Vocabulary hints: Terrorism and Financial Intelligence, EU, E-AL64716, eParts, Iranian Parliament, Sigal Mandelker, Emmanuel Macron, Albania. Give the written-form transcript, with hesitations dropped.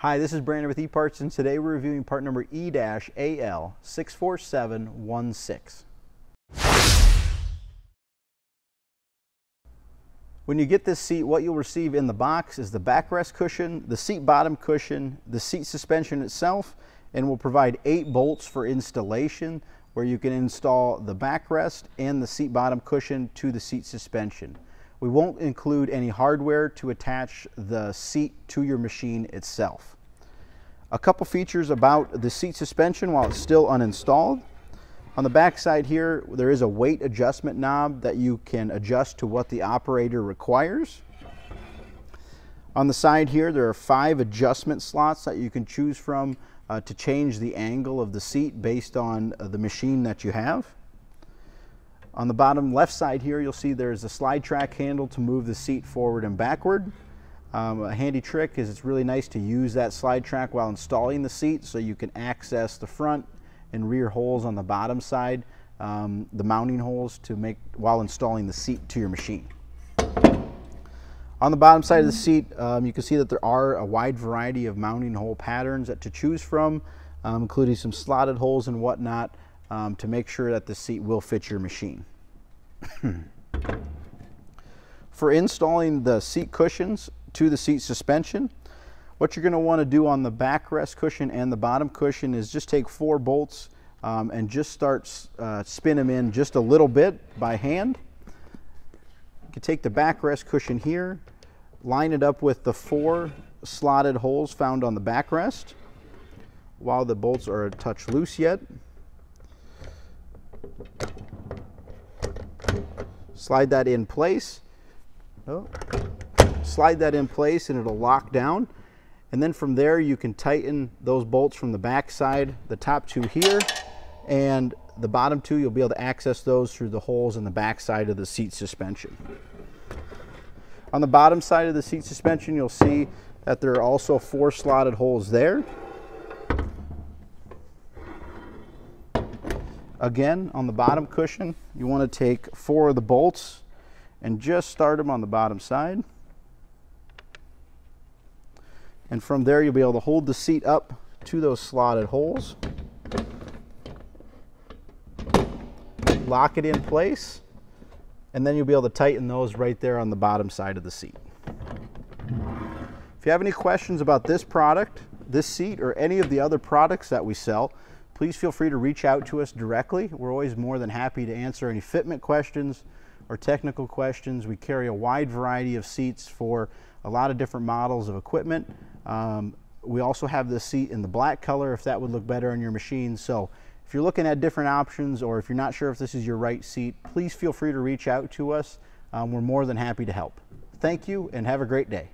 Hi, this is Brandon with eParts, and today we're reviewing part number E-AL64716. When you get this seat, what you'll receive in the box is the backrest cushion, the seat bottom cushion, the seat suspension itself, and we'll provide 8 bolts for installation where you can install the backrest and the seat bottom cushion to the seat suspension. We won't include any hardware to attach the seat to your machine itself. A couple features about the seat suspension while it's still uninstalled. On the back side here, there is a weight adjustment knob that you can adjust to what the operator requires. On the side here, there are 5 adjustment slots that you can choose from to change the angle of the seat based on the machine that you have. On the bottom left side here, you'll see there's a slide track handle to move the seat forward and backward. A handy trick is it's really nice to use that slide track while installing the seat so you can access the front and rear holes on the bottom side, the mounting holes to make while installing the seat to your machine. On the bottom side of the seat, you can see that there are a wide variety of mounting hole patterns to choose from, including some slotted holes and whatnot, to make sure that the seat will fit your machine. For installing the seat cushions to the seat suspension, what you're going to want to do on the backrest cushion and the bottom cushion is just take 4 bolts and just start spin them in just a little bit by hand. You can take the backrest cushion here, line it up with the 4 slotted holes found on the backrest while the bolts are a touch loose yet. Slide that in place. Slide that in place and it'll lock down. And then from there you can tighten those bolts from the back side, the top 2 here and the bottom 2. You'll be able to access those through the holes in the back side of the seat suspension. On the bottom side of the seat suspension, you'll see that there are also 4 slotted holes there. Again, on the bottom cushion, you want to take 4 of the bolts and just start them on the bottom side. And from there, you'll be able to hold the seat up to those slotted holes. Lock it in place, and then you'll be able to tighten those right there on the bottom side of the seat. If you have any questions about this product, this seat, or any of the other products that we sell, please feel free to reach out to us directly. We're always more than happy to answer any fitment questions or technical questions. We carry a wide variety of seats for a lot of different models of equipment. We also have this seat in the black color if that would look better on your machine. So if you're looking at different options or if you're not sure if this is your right seat, please feel free to reach out to us. We're more than happy to help. Thank you and have a great day.